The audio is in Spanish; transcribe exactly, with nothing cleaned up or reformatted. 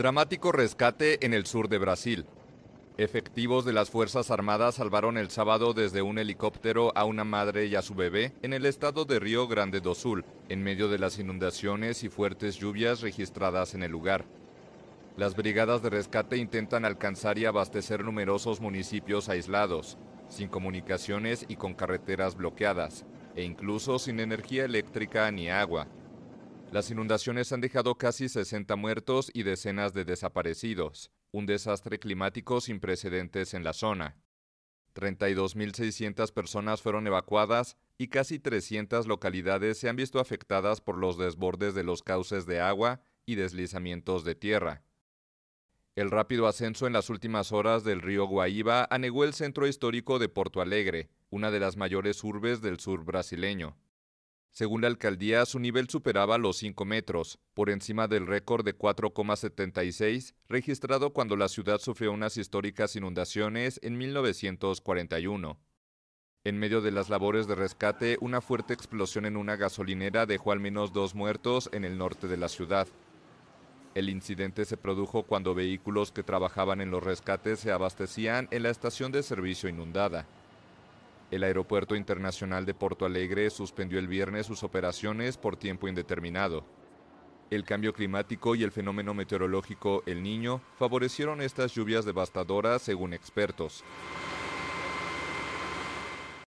Dramático rescate en el sur de Brasil. Efectivos de las Fuerzas Armadas salvaron el sábado desde un helicóptero a una madre y a su bebé en el estado de Río Grande do Sul, en medio de las inundaciones y fuertes lluvias registradas en el lugar. Las brigadas de rescate intentan alcanzar y abastecer numerosos municipios aislados, sin comunicaciones y con carreteras bloqueadas, e incluso sin energía eléctrica ni agua. Las inundaciones han dejado casi sesenta muertos y decenas de desaparecidos, un desastre climático sin precedentes en la zona. treinta y dos mil seiscientas personas fueron evacuadas y casi trescientas localidades se han visto afectadas por los desbordes de los cauces de agua y deslizamientos de tierra. El rápido ascenso en las últimas horas del río Guaíba anegó el centro histórico de Porto Alegre, una de las mayores urbes del sur brasileño. Según la alcaldía, su nivel superaba los cinco metros, por encima del récord de cuatro coma setenta y seis registrado cuando la ciudad sufrió unas históricas inundaciones en mil novecientos cuarenta y uno. En medio de las labores de rescate, una fuerte explosión en una gasolinera dejó al menos dos muertos en el norte de la ciudad. El incidente se produjo cuando vehículos que trabajaban en los rescates se abastecían en la estación de servicio inundada. El Aeropuerto Internacional de Porto Alegre suspendió el viernes sus operaciones por tiempo indeterminado. El cambio climático y el fenómeno meteorológico El Niño favorecieron estas lluvias devastadoras, según expertos.